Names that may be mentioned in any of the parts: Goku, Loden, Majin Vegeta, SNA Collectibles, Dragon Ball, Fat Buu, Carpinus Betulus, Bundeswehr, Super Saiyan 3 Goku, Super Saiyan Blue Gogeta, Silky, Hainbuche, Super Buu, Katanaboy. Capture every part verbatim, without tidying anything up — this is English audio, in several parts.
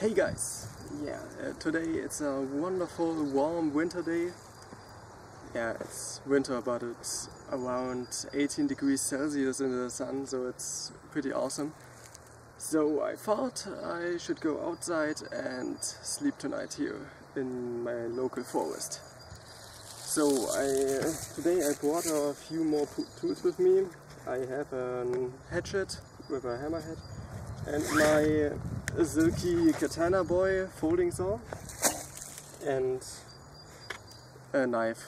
Hey guys, yeah, uh, today it's a wonderful warm winter day. Yeah, it's winter, but it's around eighteen degrees Celsius in the sun, so it's pretty awesome. So I thought I should go outside and sleep tonight here in my local forest. So I, uh, today I brought a few more tools with me. I have a hatchet with a hammerhead and my uh, a silky katana boy folding saw and a knife.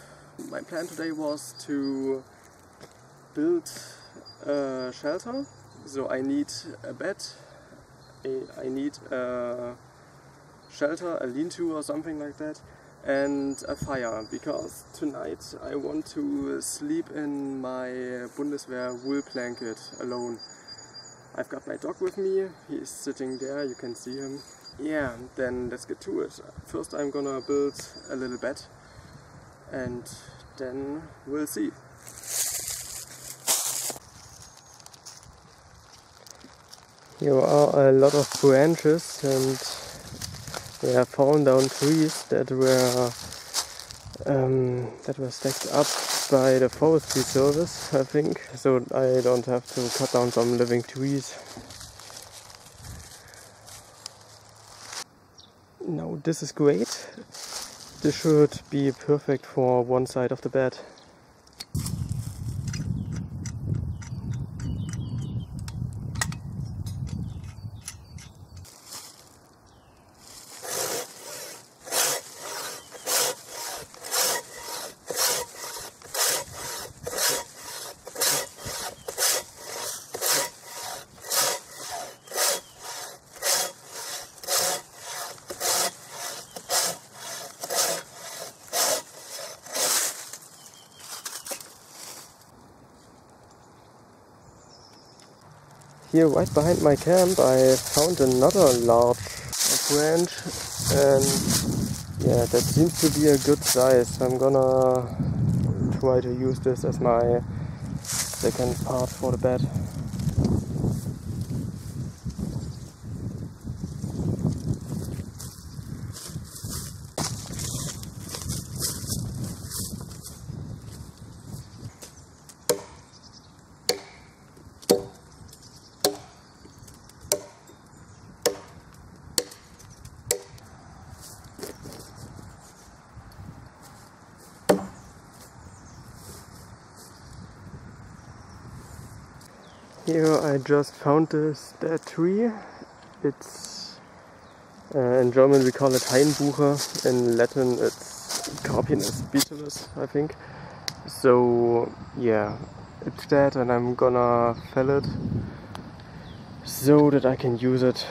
My plan today was to build a shelter, so I need a bed, I need a shelter, a lean-to or something like that, and a fire, because tonight I want to sleep in my Bundeswehr wool blanket alone. I've got my dog with me, he's sitting there, you can see him. Yeah, then let's get to it. First I'm gonna build a little bed and then we'll see. Here are a lot of branches and they have fallen down trees that were um, that were stacked up by the forestry service, I think, so I don't have to cut down some living trees. Now this is great. This should be perfect for one side of the bed. Here, right behind my camp, I found another large branch, and yeah, that seems to be a good size. I'm gonna try to use this as my second part for the bed. Here I just found this dead tree. It's uh, in German we call it Hainbuche, in Latin it's Carpinus Betulus, I think. So yeah, it's dead and I'm gonna fell it so that I can use it.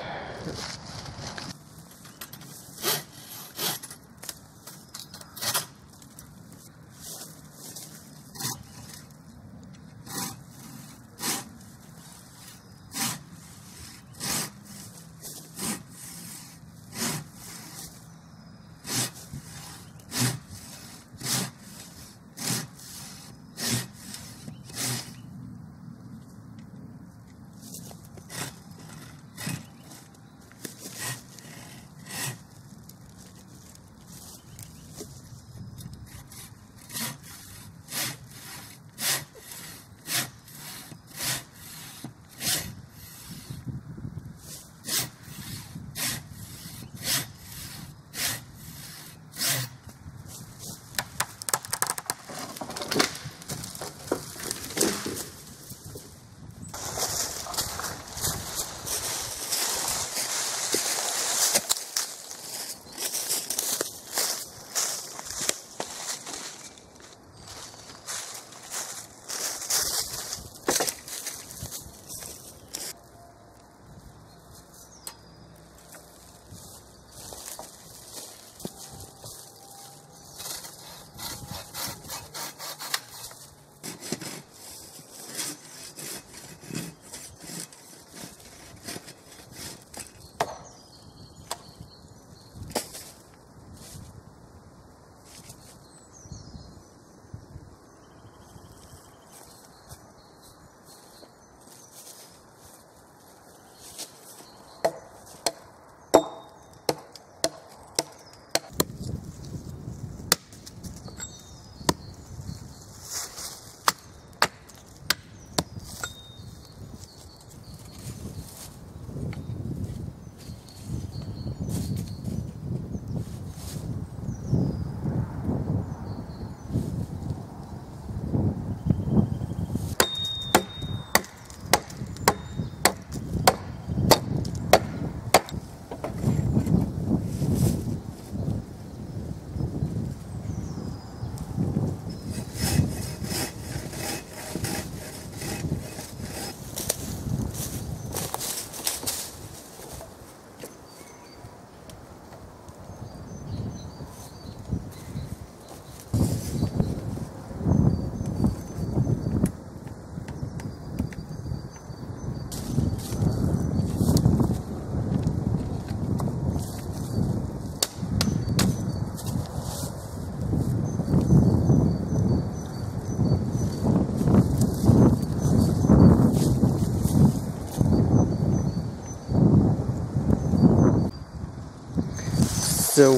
So,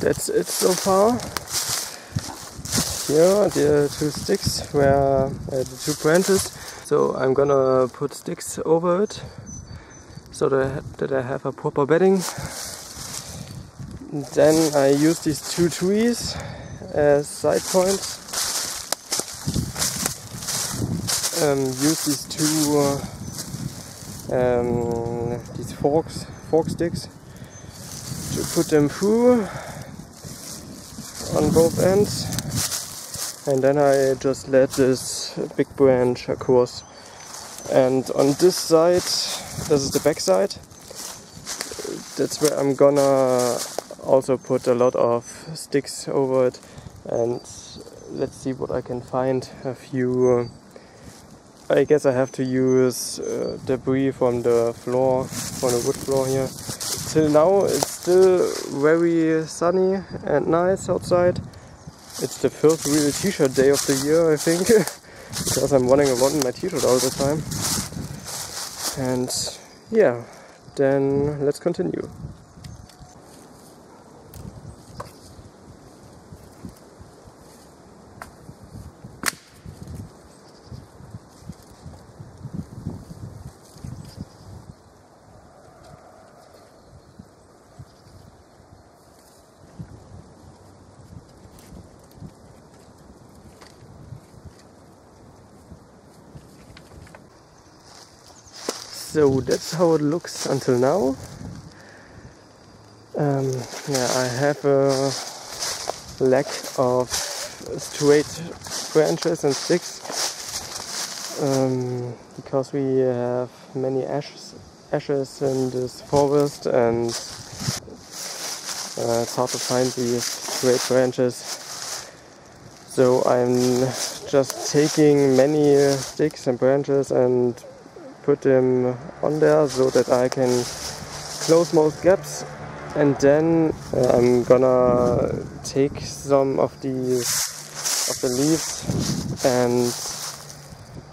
that's it so far. Here the two sticks were uh, the two branches. So I'm gonna put sticks over it so that I have a proper bedding. And then I use these two trees as side points. Um, use these two uh, um, these forks, fork sticks to put them through on both ends, and then I just let this big branch across. And on this side, this is the back side, that's where I'm gonna also put a lot of sticks over it, and let's see what I can find. A few uh, I guess I have to use uh, debris from the floor, from the wood floor here. Till now it's still very sunny and nice outside. It's the first real t-shirt day of the year, I think, because I'm running around in my t-shirt all the time. And yeah, then let's continue. So that's how it looks until now. Um, yeah, I have a lack of straight branches and sticks um, because we have many ashes, ashes in this forest, and uh, it's hard to find these straight branches. So I'm just taking many sticks and branches and put them on there so that I can close most gaps, and then uh, I'm gonna take some of the of the leaves and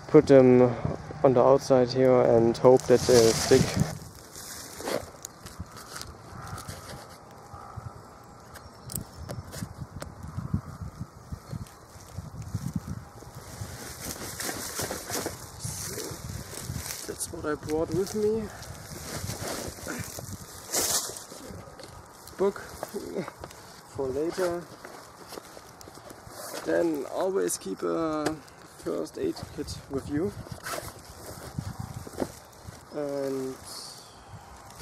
put them on the outside here and hope that they stick. I brought with me book for later. Then always keep a first aid kit with you, and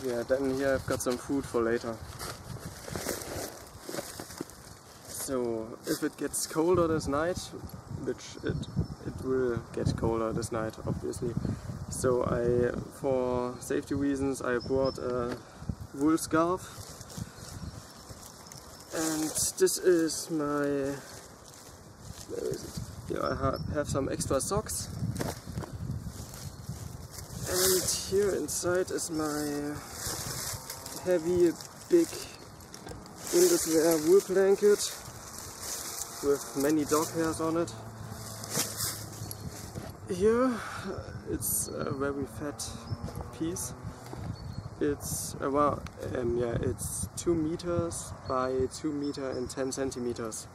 yeah, then here I've got some food for later. So if it gets colder this night, which it it will get colder this night obviously. So I, for safety reasons, I brought a wool scarf, and this is my, where is it? Here I have some extra socks, and here inside is my heavy, big Bundeswehr wool blanket with many dog hairs on it. Here it's a very fat piece. It's around, um, yeah, it's two meters by two meter and ten centimeters.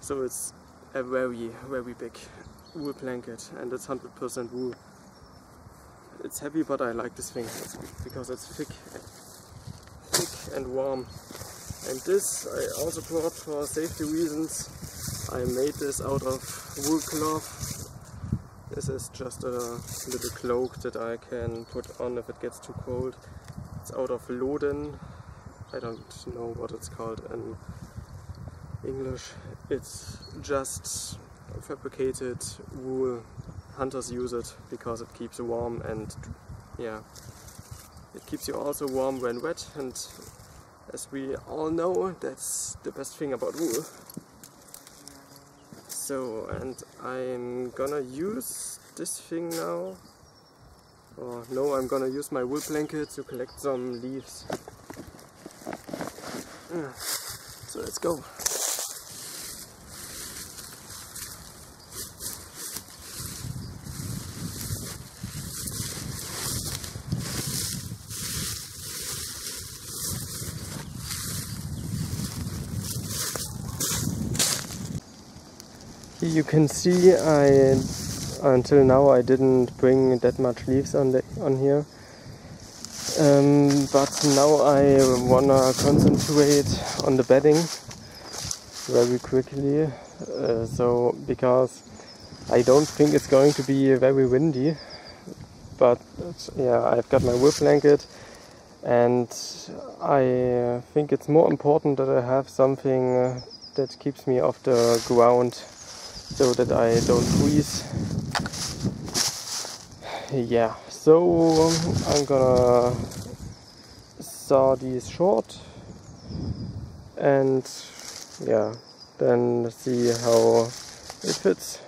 So it's a very, very big wool blanket, and it's hundred percent wool. It's heavy, but I like this thing because it's thick, thick and warm. And this I also brought for safety reasons. I made this out of wool cloth. This is just a little cloak that I can put on if it gets too cold. It's out of Loden. I don't know what it's called in English. It's just fabricated wool. Hunters use it because it keeps you warm, and yeah, it keeps you also warm when wet, and as we all know, that's the best thing about wool. So, and I'm gonna use this thing now, or no, I'm gonna use my wool blanket to collect some leaves. So let's go. You can see I until now I didn't bring that much leaves on the on here, um, but now I wanna concentrate on the bedding very quickly, uh, so because I don't think it's going to be very windy. But yeah, I've got my wool blanket, and I think it's more important that I have something that keeps me off the ground, so that I don't freeze. Yeah, so I'm gonna saw these short, and yeah, then see how it fits.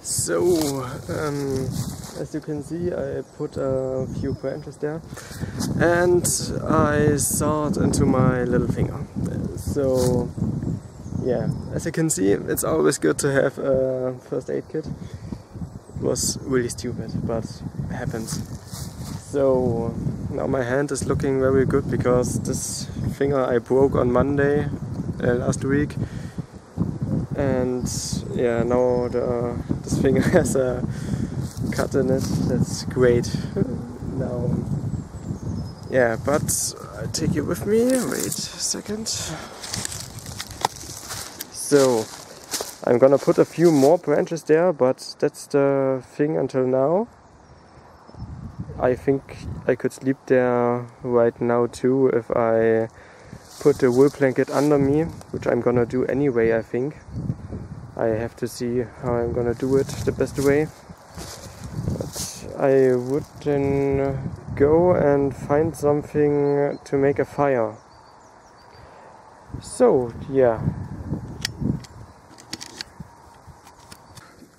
So, um, as you can see, I put a few branches there, and I sawed into my little finger. So, yeah, as you can see, it's always good to have a first aid kit. It was really stupid, but it happens. So, now my hand is looking very good, because this finger I broke on Monday uh, last week. And yeah, now the, this finger has a cut in it. That's great. Now, yeah, but I'll take you with me. Wait a second. So, I'm gonna put a few more branches there, but that's the thing until now. I think I could sleep there right now too if I put the wool blanket under me, which I'm gonna do anyway, I think. I have to see how I'm gonna do it the best way. But I would then go and find something to make a fire. So, yeah.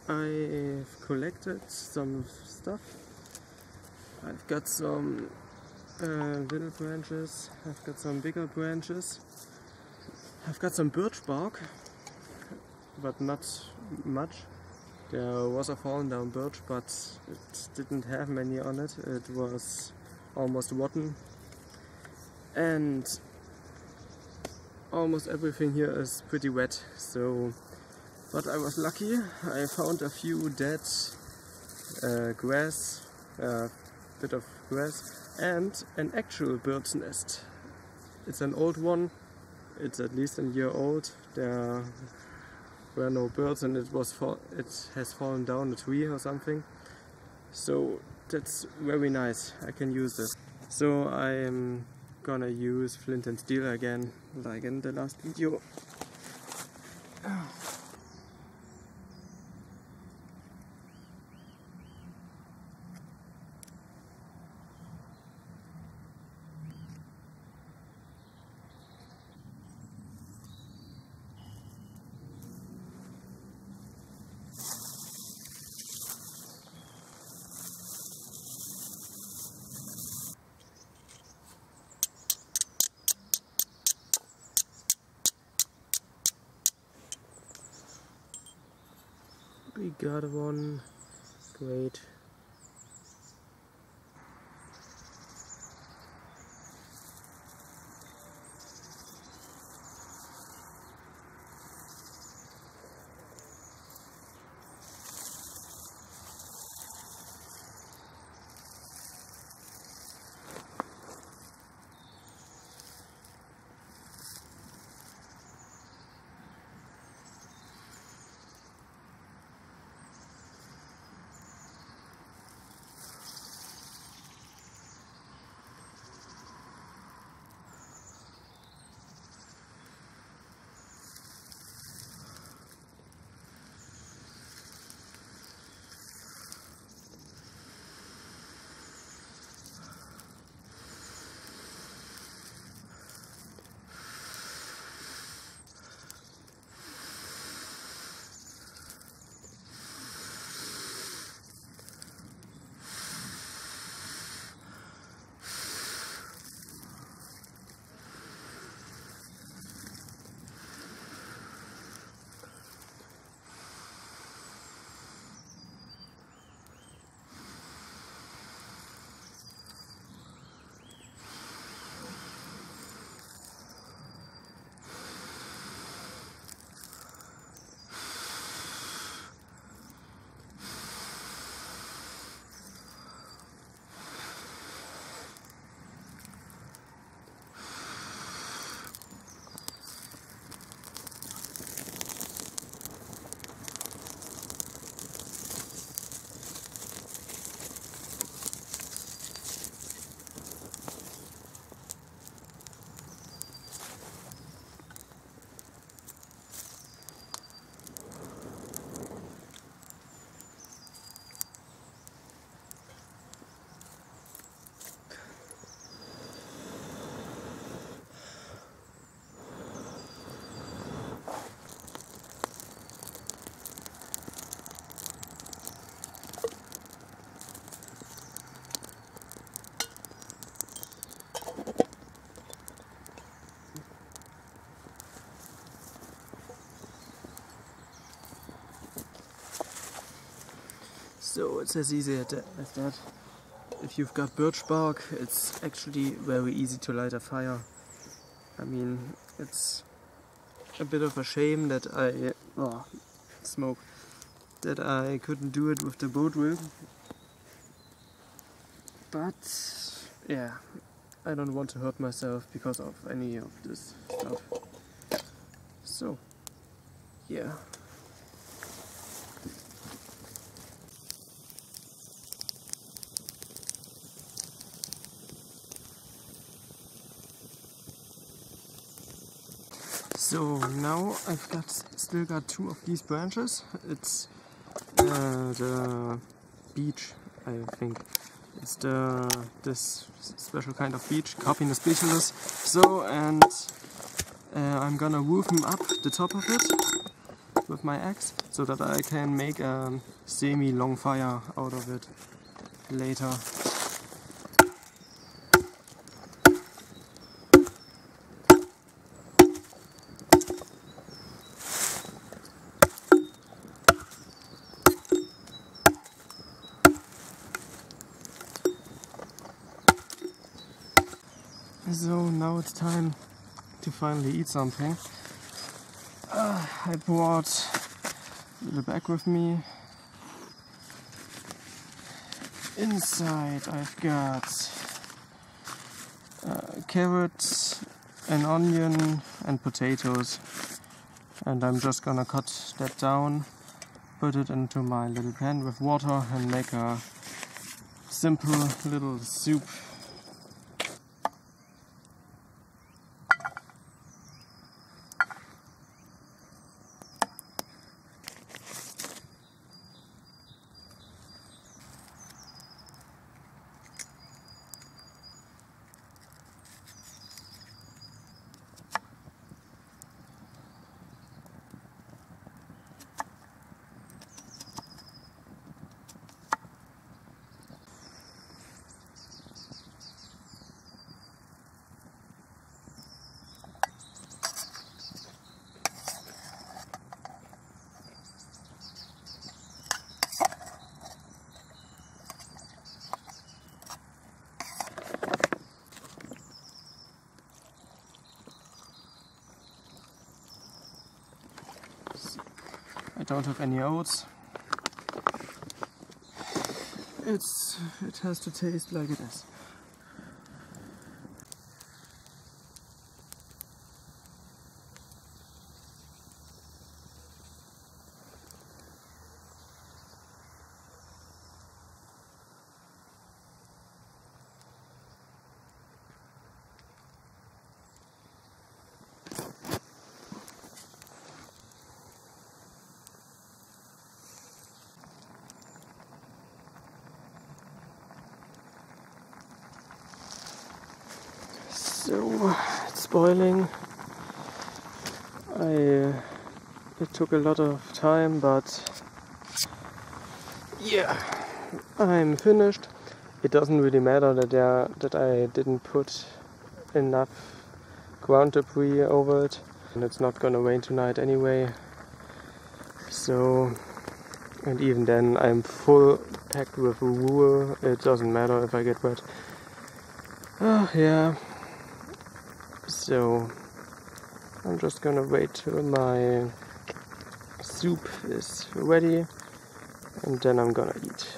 I've collected some stuff. I've got some Uh, little branches, I've got some bigger branches, I've got some birch bark, but not much. There was a fallen down birch, but it didn't have many on it, it was almost rotten. And almost everything here is pretty wet, so... But I was lucky, I found a few dead uh, grass, uh, bit of grass, and an actual bird's nest. It's an old one, it's at least a year old. There were no birds and it was it has fallen down a tree or something. So that's very nice, I can use this. So I'm gonna use flint and steel again, like in the last video. We got one, great. So, it says easy at that. If you've got birch bark, it's actually very easy to light a fire. I mean, it's a bit of a shame that I oh, smoke that I couldn't do it with the boat wheel. But yeah, I don't want to hurt myself because of any of this stuff. So yeah. So now I've got still got two of these branches. It's uh, the beech, I think. It's the this special kind of beech, Carpinus Betulus. So and uh, I'm gonna woofen up the top of it with my axe so that I can make a semi-long fire out of it later. So now it's time to finally eat something. Uh, I brought the bag with me. Inside I've got uh, carrots, an onion and potatoes. And I'm just gonna cut that down, put it into my little pan with water and make a simple little soup. I don't have any oats. It's, it has to taste like it is. So, it's boiling. I, it took a lot of time, but yeah, I'm finished. It doesn't really matter that, uh, that I didn't put enough ground debris over it. And it's not gonna rain tonight anyway. So, and even then I'm full packed with wool. It doesn't matter if I get wet. Oh, yeah. So I'm just gonna wait till my soup is ready and then I'm gonna eat.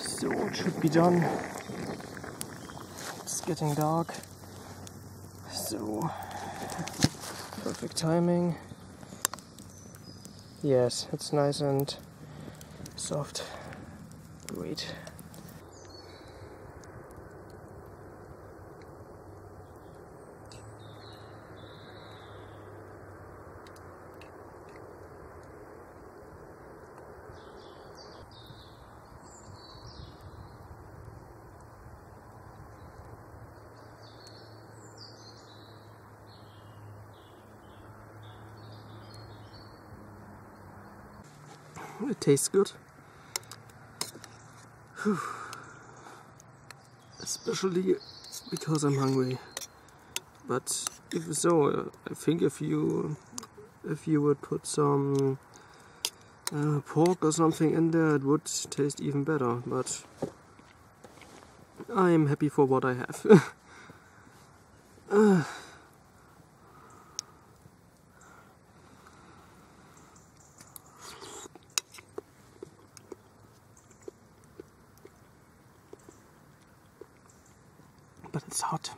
So it should be done. It's getting dark. So perfect timing. Yes, it's nice and soft. Great. It tastes good. Whew. especially because I'm hungry. But if so, I think if you if you would put some uh, pork or something in there, it would taste even better. But I am happy for what I have. uh. But it's hot.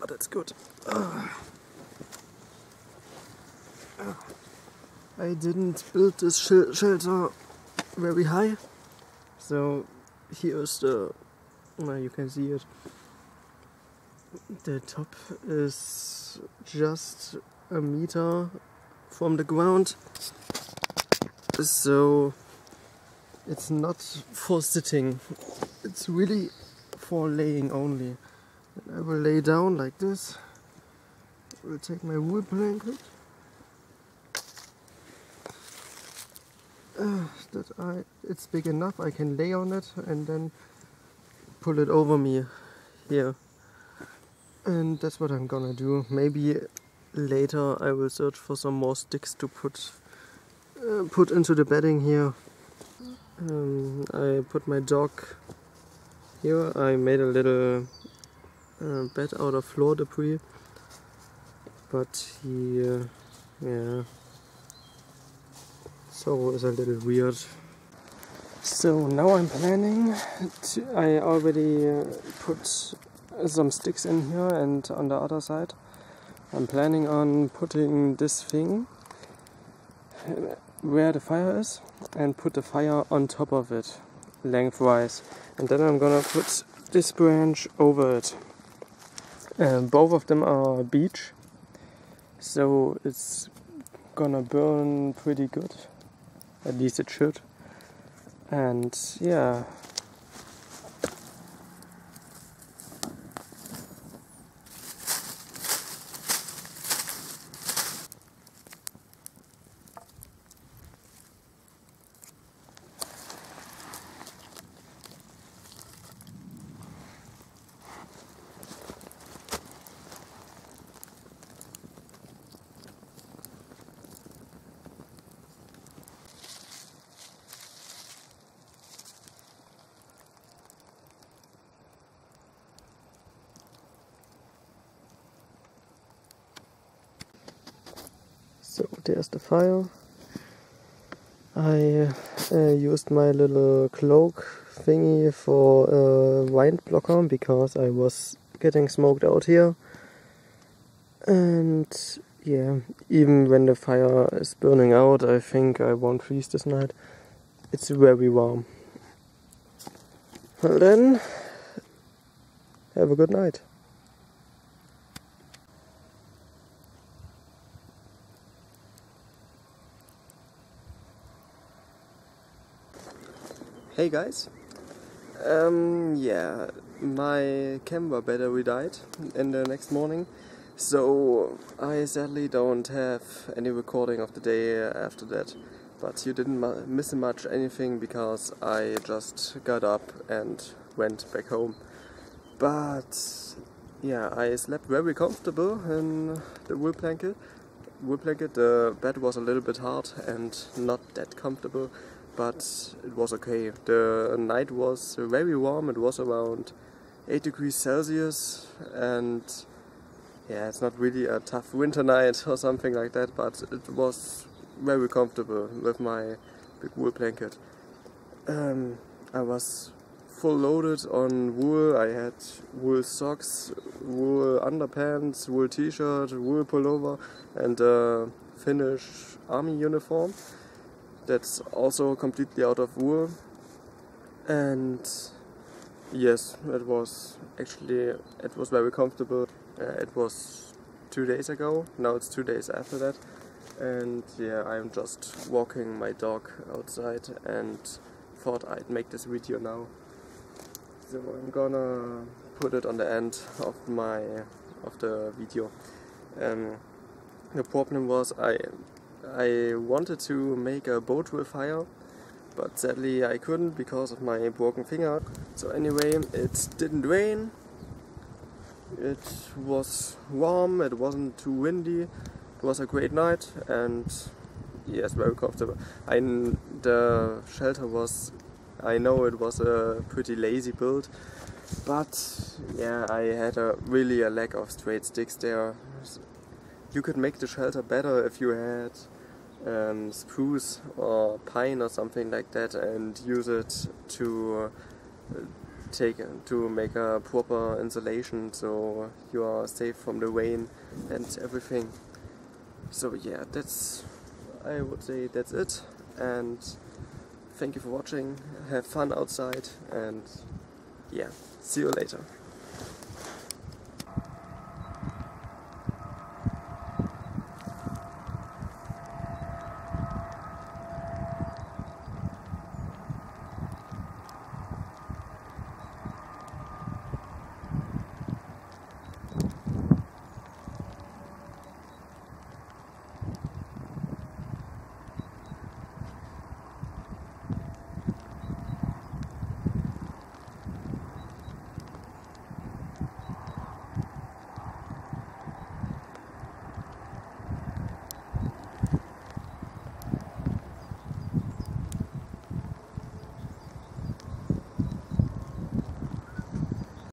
But it's good. Uh. Uh. I didn't build this sh shelter very high, so here is the. Well, you can see it. The top is just a meter from the ground, so it's not for sitting. It's really for laying only. And I will lay down like this. I will take my wool blanket uh, that I it's big enough I can lay on it and then pull it over me here. And that's what I'm gonna do. Maybe later I will search for some more sticks to put uh, put into the bedding here. Um, I put my dog here. I made a little uh, bed out of floor debris, but he, uh, yeah, so is a little weird. So now I'm planning. To, I already uh, put some sticks in here, and on the other side, I'm planning on putting this thing where the fire is, and put the fire on top of it, lengthwise. And then I'm gonna put this branch over it. And both of them are beech, so it's gonna burn pretty good. At least it should. And yeah. So there's the fire. I uh, used my little cloak thingy for a uh, wind blocker because I was getting smoked out here. And yeah, even when the fire is burning out, I think I won't freeze this night. It's very warm. Well then, have a good night. Hey guys, um, yeah, my camera battery died in the next morning, so I sadly don't have any recording of the day after that, but you didn't miss much anything because I just got up and went back home. But yeah, I slept very comfortable in the wool blanket. Wool blanket, the bed was a little bit hard and not that comfortable. But it was okay. The night was very warm. It was around eight degrees Celsius, and yeah, it's not really a tough winter night or something like that, but it was very comfortable with my big wool blanket. Um, I was full loaded on wool. I had wool socks, wool underpants, wool t-shirt, wool pullover, and a Finnish army uniform. That's also completely out of wool, and yes, it was actually it was very comfortable. Uh, it was two days ago. Now it's two days after that, and yeah, I'm just walking my dog outside and thought I'd make this video now. So I'm gonna put it on the end of my of the video. Um, the problem was I. I wanted to make a boat with fire, but sadly I couldn't because of my broken finger. So anyway, it didn't rain, it was warm, it wasn't too windy, it was a great night and yes, very comfortable. I, the shelter was, I know it was a pretty lazy build, but yeah, I had a really a lack of straight sticks there. You could make the shelter better if you had um, spruce or pine or something like that and use it to uh, take to make a proper insulation so you are safe from the rain and everything. So yeah, that's, I would say that's it, and thank you for watching, have fun outside, and yeah, see you later.